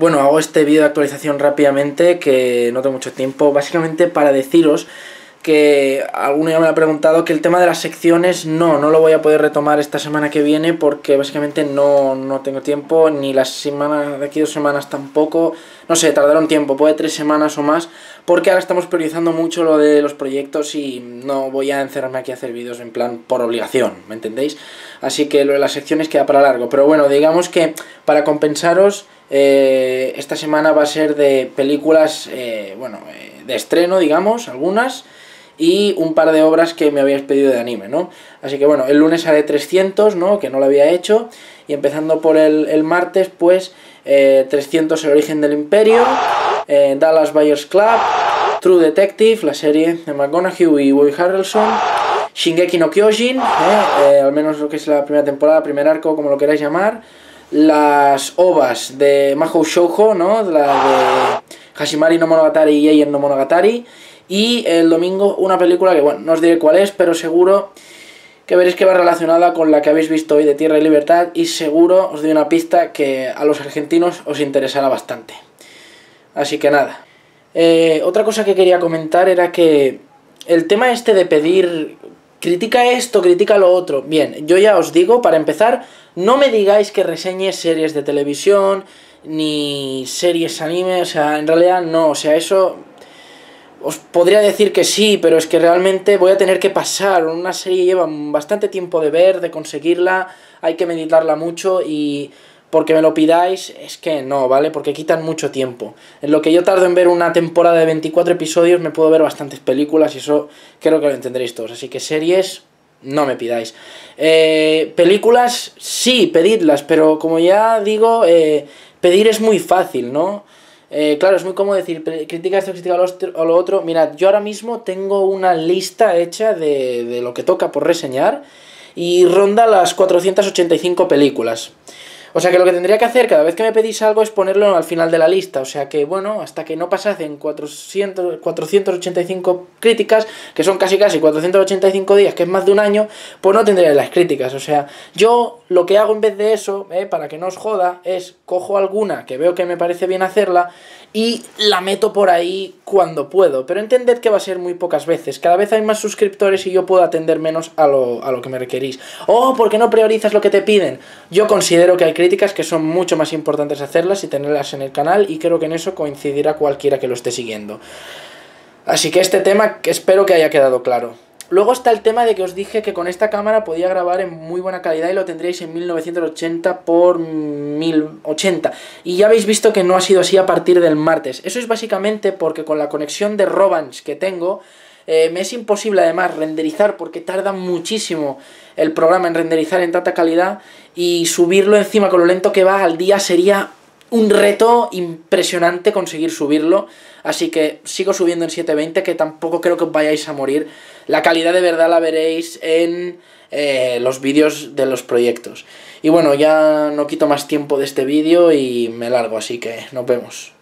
Bueno, hago este vídeo de actualización rápidamente, que no tengo mucho tiempo, básicamente para deciros que alguno ya me lo ha preguntado, que el tema de las secciones no lo voy a poder retomar esta semana que viene, porque básicamente no tengo tiempo, ni la semana de aquí 2 semanas tampoco, no sé, tardaron tiempo, puede 3 semanas o más, porque ahora estamos priorizando mucho lo de los proyectos y no voy a encerrarme aquí a hacer vídeos en plan por obligación, ¿me entendéis? Así que lo de las secciones queda para largo, pero bueno, digamos que para compensaros, esta semana va a ser de películas, de estreno, digamos, algunas, y un par de obras que me habíais pedido de anime, ¿no? Así que bueno, el lunes haré 300, ¿no? Que no lo había hecho, y empezando por el martes, pues 300 El origen del imperio, Dallas Buyers Club, True Detective, la serie de McConaughey y Woody Harrelson, Shingeki no Kyojin, al menos lo que es la primera temporada, primer arco, como lo queráis llamar, las ovas de Mahou Shoujo, ¿no? La de Hashimari no Monogatari y Eien no Monogatari. Y el domingo una película que, bueno, no os diré cuál es, pero seguro que veréis que va relacionada con la que habéis visto hoy de Tierra y Libertad, y seguro os doy una pista que a los argentinos os interesará bastante. Así que nada. Otra cosa que quería comentar era que el tema este de pedir... critica esto, critica lo otro. Bien, yo ya os digo, para empezar, no me digáis que reseñe series de televisión, ni series anime, o sea, en realidad no, o sea, eso... os podría decir que sí, pero es que realmente voy a tener que pasar. Una serie lleva bastante tiempo de ver, de conseguirla, hay que meditarla mucho y... porque me lo pidáis, es que no, ¿vale? Porque quitan mucho tiempo. En lo que yo tardo en ver una temporada de 24 episodios, me puedo ver bastantes películas, y eso creo que lo entenderéis todos. Así que series, no me pidáis. Películas, sí, pedidlas, pero como ya digo, pedir es muy fácil, ¿no? Claro, es muy cómodo decir, critica esto, critica lo otro. Mirad, yo ahora mismo tengo una lista hecha de lo que toca por reseñar, y ronda las 485 películas. O sea que lo que tendría que hacer cada vez que me pedís algo es ponerlo al final de la lista. O sea que, bueno, hasta que no pasasen 485 críticas, que son casi 485 días, que es más de un año, pues no tendría las críticas. O sea, yo lo que hago en vez de eso, para que no os joda, es cojo alguna que veo que me parece bien hacerla y la meto por ahí cuando puedo. Pero entended que va a ser muy pocas veces. Cada vez hay más suscriptores y yo puedo atender menos a lo que me requerís. Oh, ¿por qué no priorizas lo que te piden? Yo considero que hay críticas que son mucho más importantes hacerlas y tenerlas en el canal, y creo que en eso coincidirá cualquiera que lo esté siguiendo. Así que este tema espero que haya quedado claro. Luego está el tema de que os dije que con esta cámara podía grabar en muy buena calidad y lo tendríais en 1980x1080, y ya habéis visto que no ha sido así a partir del martes. Eso es básicamente porque con la conexión de Robange que tengo, me es imposible además renderizar, porque tarda muchísimo el programa en renderizar en tanta calidad, y subirlo encima con lo lento que va al día sería un reto impresionante conseguir subirlo. Así que sigo subiendo en 720, que tampoco creo que os vayáis a morir. La calidad de verdad la veréis en los vídeos de los proyectos. Y bueno, ya no quito más tiempo de este vídeo y me largo, así que nos vemos.